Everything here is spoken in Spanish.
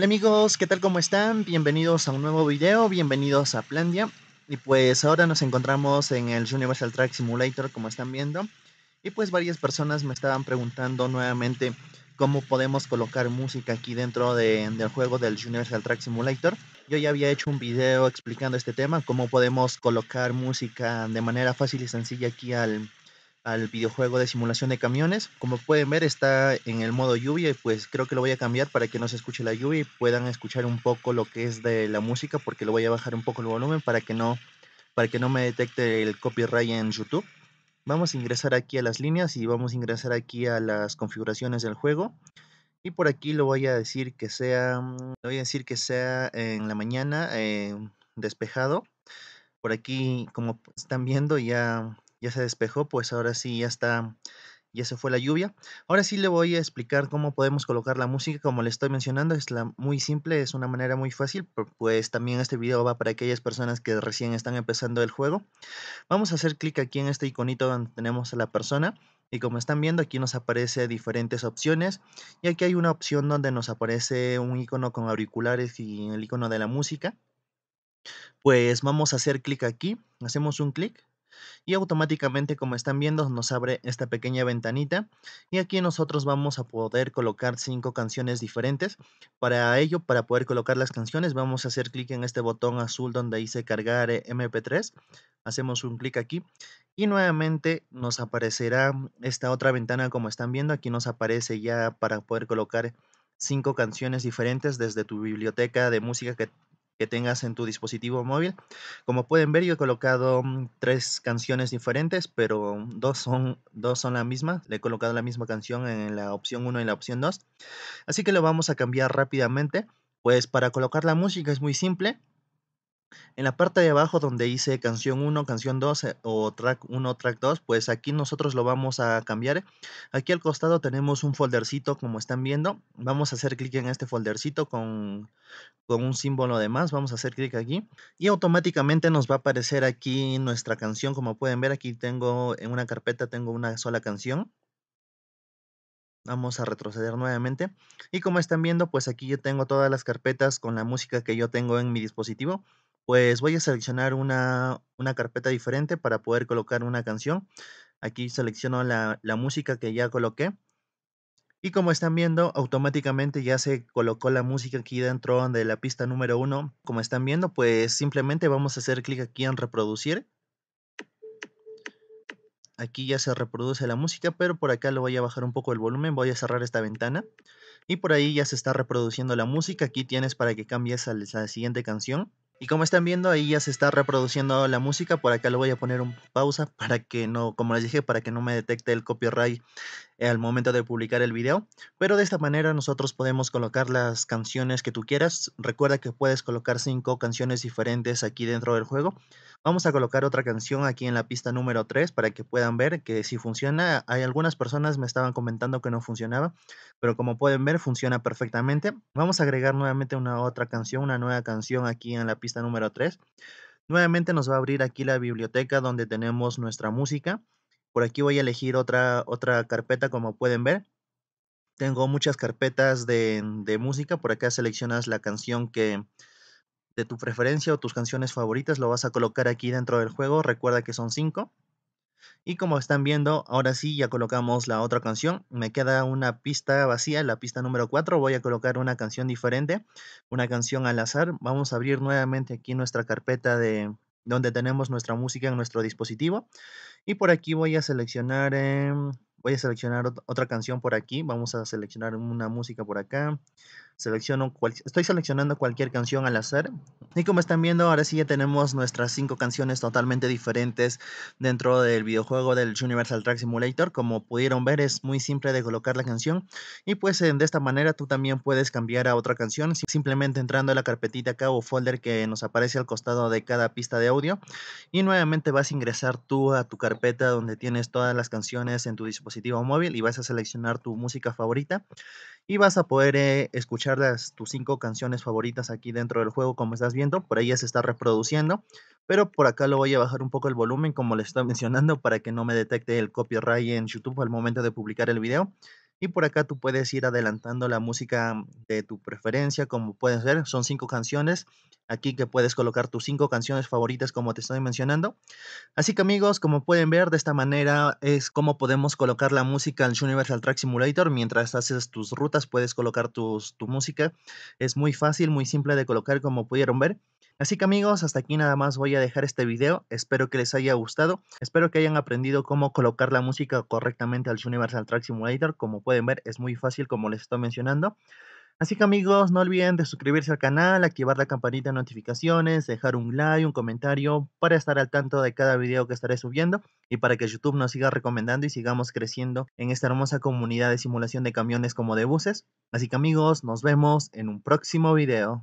Hola amigos, ¿qué tal? ¿Cómo están? Bienvenidos a un nuevo video, bienvenidos a APPlandia. Y pues ahora nos encontramos en el Universal Track Simulator, como están viendo. Y pues varias personas me estaban preguntando nuevamente cómo podemos colocar música aquí dentro del juego del Universal Track Simulator. Yo ya había hecho un video explicando este tema, cómo podemos colocar música de manera fácil y sencilla aquí al videojuego de simulación de camiones. Como pueden ver, está en el modo lluvia y pues creo que lo voy a cambiar para que no se escuche la lluvia y puedan escuchar un poco lo que es de la música, porque lo voy a bajar un poco el volumen para que no me detecte el copyright en YouTube. Vamos a ingresar aquí a las líneas y vamos a ingresar aquí a las configuraciones del juego. Y por aquí lo voy a decir que sea en la mañana, despejado. Por aquí, como están viendo, ya se despejó, pues ahora sí ya se fue la lluvia. Ahora sí le voy a explicar cómo podemos colocar la música. Como le estoy mencionando, es muy simple, es una manera muy fácil, pues también este video va para aquellas personas que recién están empezando el juego. Vamos a hacer clic aquí en este iconito donde tenemos a la persona y como están viendo aquí nos aparece diferentes opciones y aquí hay una opción donde nos aparece un icono con auriculares y el icono de la música. Pues vamos a hacer clic aquí, hacemos un clic y automáticamente, como están viendo, nos abre esta pequeña ventanita y aquí nosotros vamos a poder colocar 5 canciones diferentes. Para ello, para poder colocar las canciones, vamos a hacer clic en este botón azul donde dice cargar mp3, hacemos un clic aquí y nuevamente nos aparecerá esta otra ventana. Como están viendo, aquí nos aparece ya para poder colocar 5 canciones diferentes desde tu biblioteca de música que tengas en tu dispositivo móvil. Como pueden ver, yo he colocado 3 canciones diferentes, pero dos son la misma. Le he colocado la misma canción en la opción 1 y la opción 2. Así que lo vamos a cambiar rápidamente. Pues para colocar la música es muy simple. En la parte de abajo donde dice canción 1, canción 2 o track 1, track 2, pues aquí nosotros lo vamos a cambiar. Aquí al costado tenemos un foldercito, como están viendo. Vamos a hacer clic en este foldercito con un símbolo de más. Vamos a hacer clic aquí y automáticamente nos va a aparecer aquí nuestra canción. Como pueden ver, aquí tengo en una carpeta, tengo una sola canción. Vamos a retroceder nuevamente y como están viendo, pues aquí yo tengo todas las carpetas con la música que yo tengo en mi dispositivo. Pues voy a seleccionar una carpeta diferente para poder colocar una canción. Aquí selecciono la música que ya coloqué. Y como están viendo, automáticamente ya se colocó la música aquí dentro de la pista número 1. Como están viendo, pues simplemente vamos a hacer clic aquí en reproducir. Aquí ya se reproduce la música, pero por acá lo voy a bajar un poco el volumen. Voy a cerrar esta ventana. Y por ahí ya se está reproduciendo la música. Aquí tienes para que cambies a la siguiente canción. Y como están viendo, ahí ya se está reproduciendo la música. Por acá lo voy a poner un pausa para que no, como les dije, para que no me detecte el copyright al momento de publicar el video. Pero de esta manera nosotros podemos colocar las canciones que tú quieras. Recuerda que puedes colocar 5 canciones diferentes aquí dentro del juego. Vamos a colocar otra canción aquí en la pista número 3 para que puedan ver que si funciona. Hay algunas personas me estaban comentando que no funcionaba, pero como pueden ver funciona perfectamente. Vamos a agregar nuevamente una nueva canción aquí en la pista número 3. Nuevamente nos va a abrir aquí la biblioteca donde tenemos nuestra música. Por aquí voy a elegir otra carpeta, como pueden ver. Tengo muchas carpetas de música. Por acá seleccionas la canción de tu preferencia o tus canciones favoritas. Lo vas a colocar aquí dentro del juego. Recuerda que son 5. Y como están viendo, ahora sí ya colocamos la otra canción. Me queda una pista vacía, la pista número 4. Voy a colocar una canción diferente, una canción al azar. Vamos a abrir nuevamente aquí nuestra carpeta de donde tenemos nuestra música en nuestro dispositivo. Y por aquí voy a seleccionar otra canción por aquí. Vamos a seleccionar una música por acá. Estoy seleccionando cualquier canción al azar. Y como están viendo, ahora sí ya tenemos nuestras 5 canciones totalmente diferentes dentro del videojuego del Universal Track Simulator. Como pudieron ver, es muy simple de colocar la canción. Y pues de esta manera tú también puedes cambiar a otra canción, simplemente entrando a la carpetita acá o folder que nos aparece al costado de cada pista de audio. Y nuevamente vas a ingresar tú a tu carpeta donde tienes todas las canciones en tu dispositivo móvil y vas a seleccionar tu música favorita. Y vas a poder escuchar tus 5 canciones favoritas aquí dentro del juego, como estás viendo. Por ahí ya se está reproduciendo, pero por acá lo voy a bajar un poco el volumen, como les estoy mencionando, para que no me detecte el copyright en YouTube al momento de publicar el video. Y por acá tú puedes ir adelantando la música de tu preferencia, como pueden ver, son 5 canciones. Aquí que puedes colocar tus 5 canciones favoritas como te estoy mencionando. Así que amigos, como pueden ver, de esta manera es como podemos colocar la música al Universal Track Simulator. Mientras haces tus rutas puedes colocar tu música. Es muy fácil, muy simple de colocar como pudieron ver. Así que amigos, hasta aquí nada más voy a dejar este video. Espero que les haya gustado. Espero que hayan aprendido cómo colocar la música correctamente al Universal Track Simulator. Como pueden ver, es muy fácil como les estoy mencionando. Así que amigos, no olviden de suscribirse al canal, activar la campanita de notificaciones, dejar un like, un comentario para estar al tanto de cada video que estaré subiendo y para que YouTube nos siga recomendando y sigamos creciendo en esta hermosa comunidad de simulación de camiones como de buses. Así que amigos, nos vemos en un próximo video.